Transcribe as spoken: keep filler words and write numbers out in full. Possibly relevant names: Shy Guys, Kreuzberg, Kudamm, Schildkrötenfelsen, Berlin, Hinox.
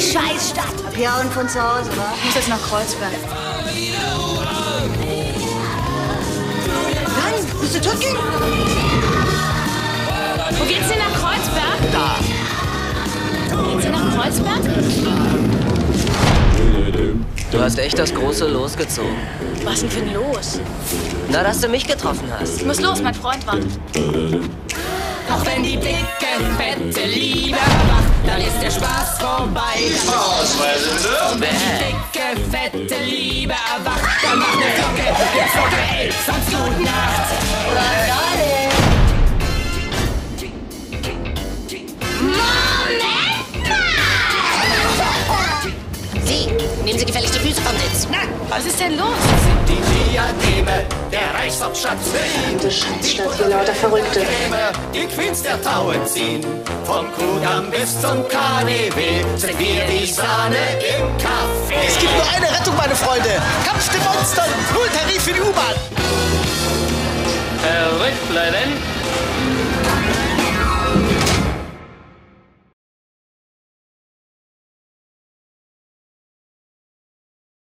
Scheißstadt. Abgehauen von zu Hause, wa? Ich muss jetzt nach Kreuzberg. Nein, musst du tot gehen? Wo geht's denn nach Kreuzberg? Da. Geht's denn nach Kreuzberg? Du hast echt das große Los gezogen. Was denn für ein Los? Na, dass du mich getroffen hast. Ich muss los, mein Freund wartet. Auch wenn die dicken, fette Liebe macht, dann ist der Spaß vorbei. Ausweise bitte. Und wenn die dicke, fette Liebe erwacht, dann macht eine Glocke, eine Glocke, ey, sonst gute Nacht. Moment mal! Sie, nehmen Sie gefälligst die Füße vom Sitz. Na, was ist denn los? Das sind die Diademe der Reichshauptstadt Berlin. Die Scheißstadt, die lauter Verrückte. Die Queens der Tauen ziehen. Vom Kudamm bis zum K D W sind wir die Sahne im Kaffee. Es gibt nur eine Rettung, meine Freunde. Kampf den Monstern. Null Tarif für die U-Bahn. Verrückt bleiben.